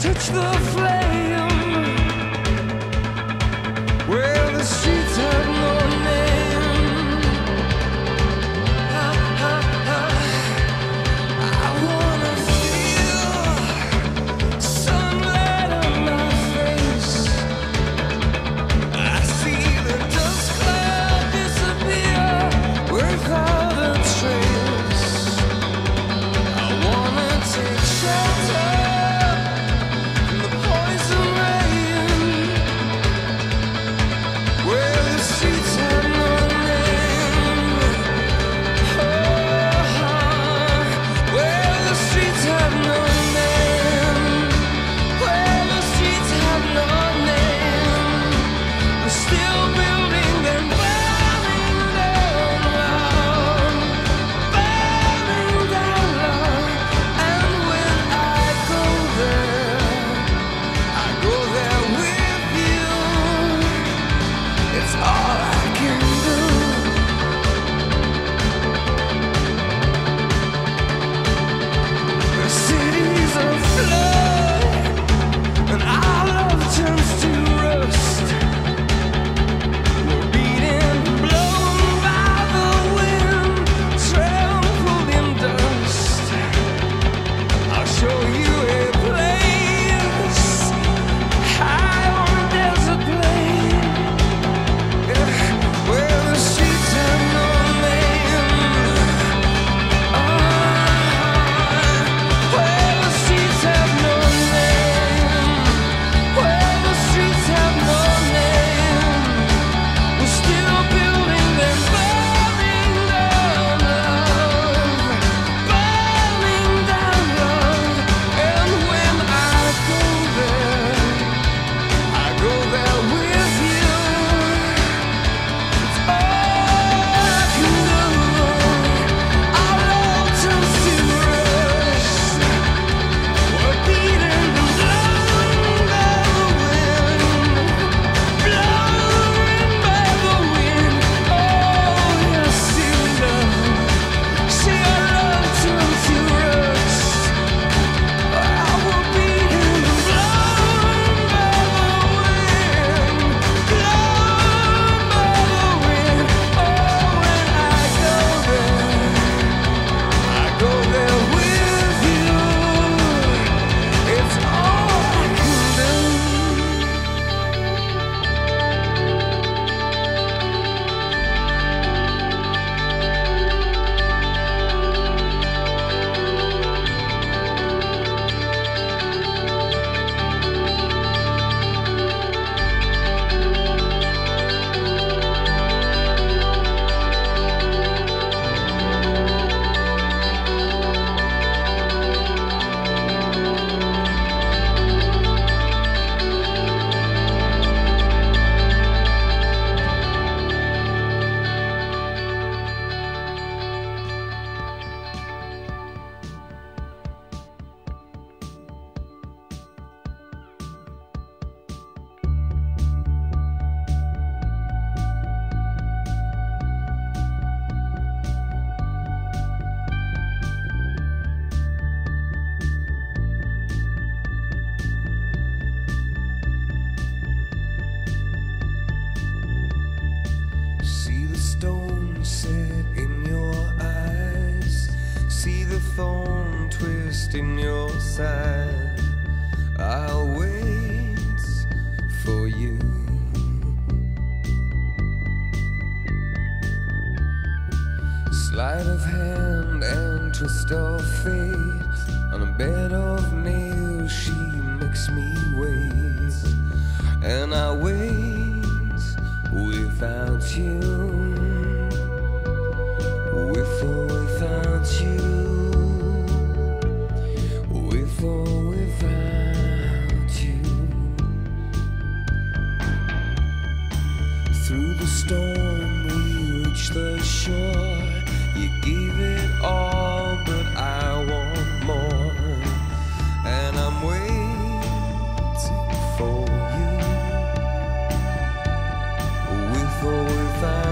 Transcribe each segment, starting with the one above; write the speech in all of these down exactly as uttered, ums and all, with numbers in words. touch the flame where the streets have no name. I, I, I, I wanna feel sunlight on my face. I see the dust cloud disappear without a trace. I wanna take shelter. In your side, I'll wait for you. Sleight of hand and twist of fate, on a bed of nails she makes me wait, and I wait without you, with or without you. Storm, we reached the shore. You gave it all, but I want more, and I'm waiting for you, with or without.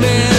Man.